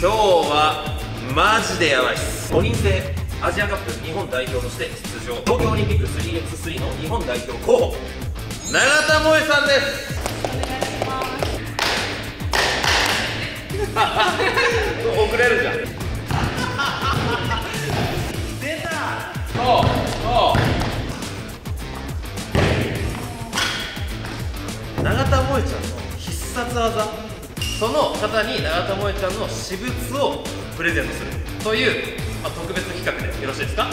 今日はマジでやばいっす。5人制アジアカップ日本代表として出場、東京オリンピック 3x3 の日本代表候補、永田萌さんです。お願いします。遅れるじゃん。出た。そう永田萌ちゃんの必殺技、その方に永田萌ちゃんの私物をプレゼントするという、特別企画でよろしいですか？はい。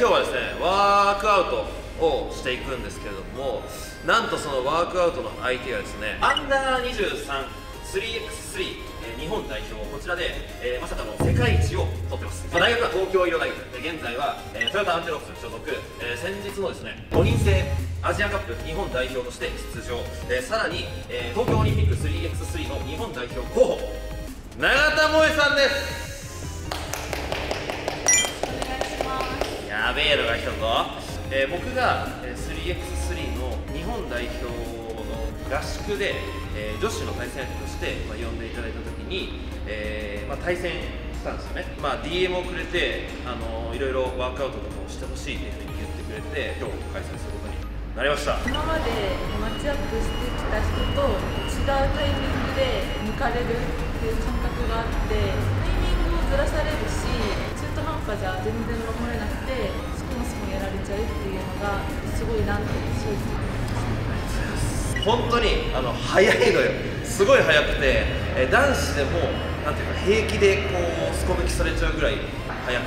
今日はですね、ワークアウトをしていくんですけれども、なんとそのワークアウトの相手がですね、U23 3x3 日本代表、こちらで、まさかの世界一を取ってます。大学は東京医療大学、現在は、トヨタアンテロープス所属、先日のですね5人制アジアカップ日本代表として出場、さらに、東京オリンピック 3x3 の日本代表候補、永田萌さんです。お願いします。やべえのが来たぞ。僕が 3x3 の日本代表の合宿で、女子の対戦相手として、呼んでいただいたときに、対戦したんですよね。DM をくれて、いろいろワークアウトとかをしてほしいというふうに言ってくれて、今日開催することになりました。今までマッチアップしてきた人と違うタイミングで抜かれるっていう感覚があって、タイミングをずらされるし、中途半端じゃ全然守れなくて、スポンスもやられちゃうっていうのがすごいなって正直思います。本当に速いのよ。すごい速くて、男子でもなんていうか、平気でこうすこぶきされちゃうぐらい速く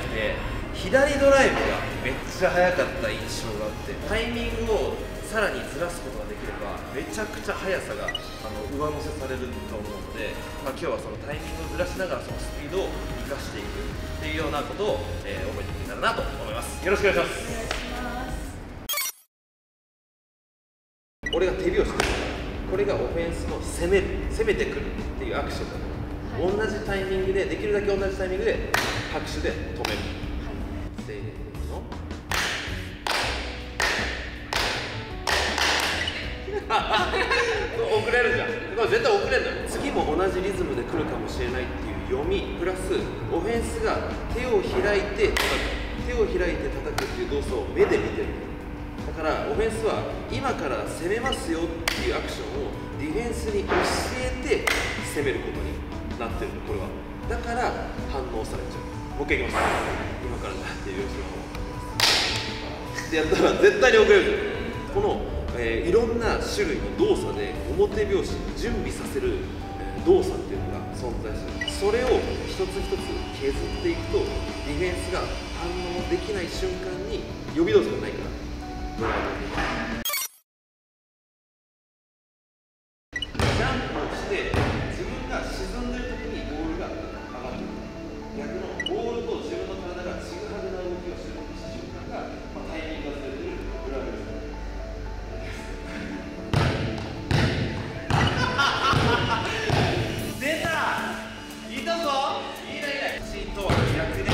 て、左ドライブがめっちゃ速かった印象があって、タイミングをさらにずらすことができれば、めちゃくちゃ速さが上乗せされると思うので、今日はそのタイミングをずらしながら、そのスピードを生かしていくっていうようなことを、覚えていけたらなと思います。よろしくお願いします。お願いします。俺が手拍子してる、これがオフェンスの攻めてくるっていうアクションだと思う、はい、同じタイミングで、できるだけ同じタイミングで拍手で止める。せーの。遅れるじゃん。これ絶対遅れるんだよ。次も同じリズムで来るかもしれないっていう読みプラス、オフェンスが手を開いて叩く、手を開いて叩くっていう動作を目で見てる。だからオフェンスは今から攻めますよっていうアクションをディフェンスに教えて攻めることになってるの。これはだから反応されちゃう。もう一回いきます。今からだっていう拍手をやったら絶対に遅れる。この、いろんな種類の動作で表拍子準備させる、動作っていうのが存在する。それを一つ一つ削っていくと、ディフェンスが反応できない瞬間に予備動作がないからドライブできる。ジャンプをして自分が沈んでる時にボールが上がってくる。逆のボールと自分の体がちぐはぐな動きをする瞬間が、タイミングがずれている裏技ですね。出た。いたぞ。いいねいいね。シートは逆に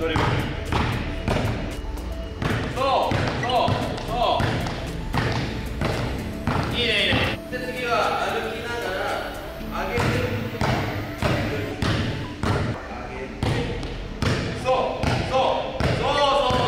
ドリブル。そうそうそう。いいねいいね。で次は歩きながら上げてる。そうそうそうそうそう。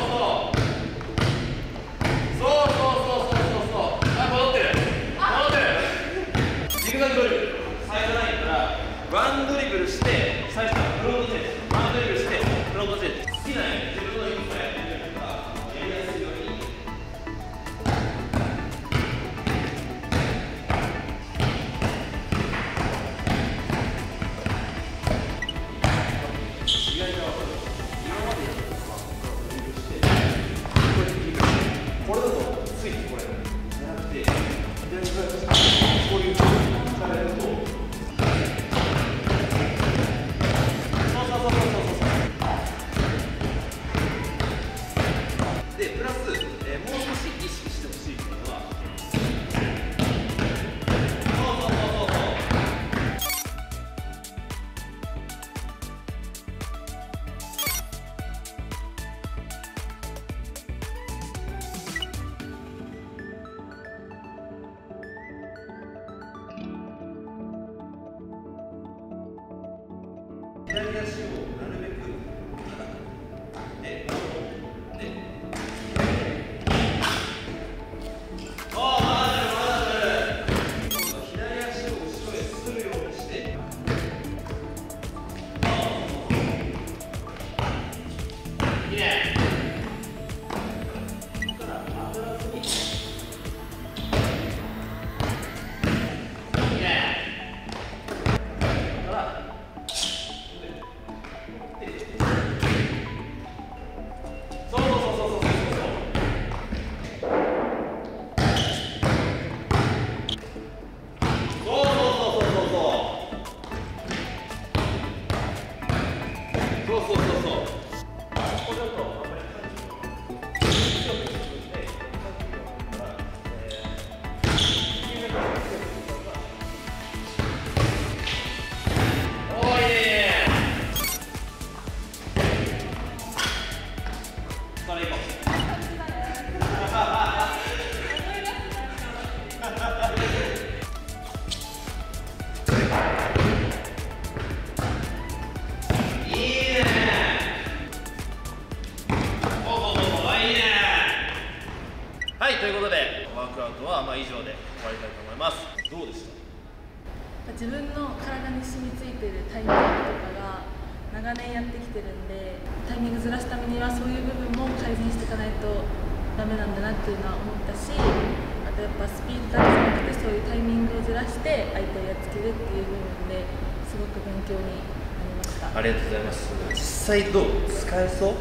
ということで、ワークアウトは以上で終わりたいと思います。どうでした？自分の体に染みついてるタイミングとかが長年やってきてるんで、タイミングずらすためにはそういう部分も改善していかないとダメなんだなっていうのは思ったし、あとやっぱスピードだけじゃなくて、そういうタイミングをずらして相手をやっつけるっていう部分ですごく勉強になりました。ありがとうございます。実際どう使えそう？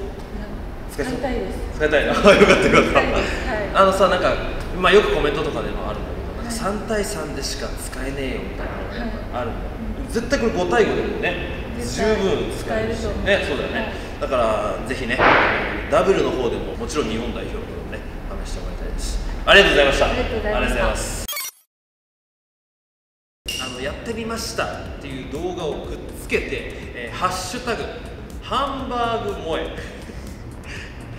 使いたいです。使いたいな。よかったよかった、はい、さ、なんか、まあ、よくコメントとかでもあるんだけど、なんか3対3でしか使えねえよみたいなのがあるんだ、はい、絶対これ5対5でもね十分使えるしね。そうだよね、はい、だからぜひね、ダブルの方でももちろん日本代表とかもね試してもらいたいです。ありがとうございました。ありがとうございます。やってみましたっていう動画をくっつけて、ハッシュタグハンバーグ萌え、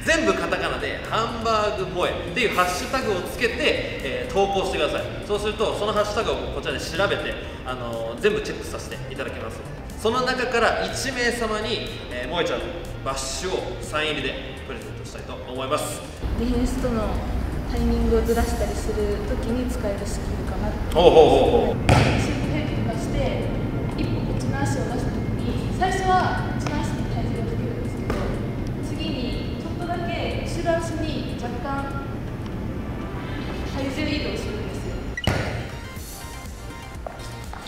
全部カタカナでハンバーグ萌えっていうハッシュタグをつけて、投稿してください。そうするとそのハッシュタグをこちらで調べて、全部チェックさせていただきます。その中から1名様に、萌えちゃんのバッシュをサイン入りでプレゼントしたいと思います。ディフェンスとのタイミングをずらしたりするときに使えるスキルかなと思います。シュート変形化して一歩こっちの足を出したときに、最初はこっちの足に体重がかけるんですけど、次に後ろ足に若干体重移動するんで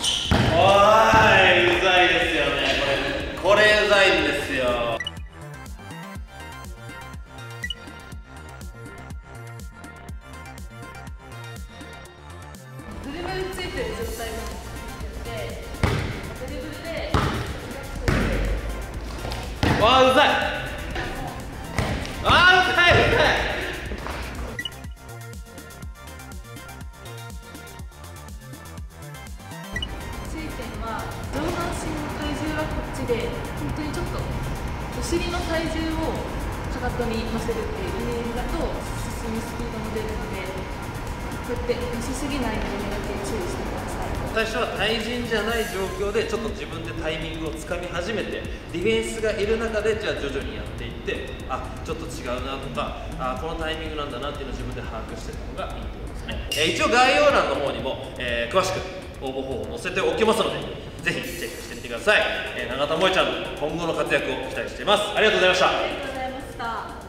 すよ。おーい、うざいですよね。これうざいんですよ。ドリブルついてる状態が出てて、ドリブルでわー、うざい。で、本当にちょっとお尻の体重をかかとに乗せるっていうイメージだと進むスピードも出るので、こうやって乗せすぎないようにだけ注意してください。最初は対人じゃない状況でちょっと自分でタイミングをつかみ始めて、ディフェンスがいる中でじゃあ徐々にやっていって、あ、ちょっと違うなとか、あ、このタイミングなんだなっていうのを自分で把握していくのがいいと思いますね。一応概要欄の方にも、詳しく応募方法を載せておきますので、ぜひチェックしてみてください。永田萌ちゃんの今後の活躍を期待しています。ありがとうございました。ありがとうございました。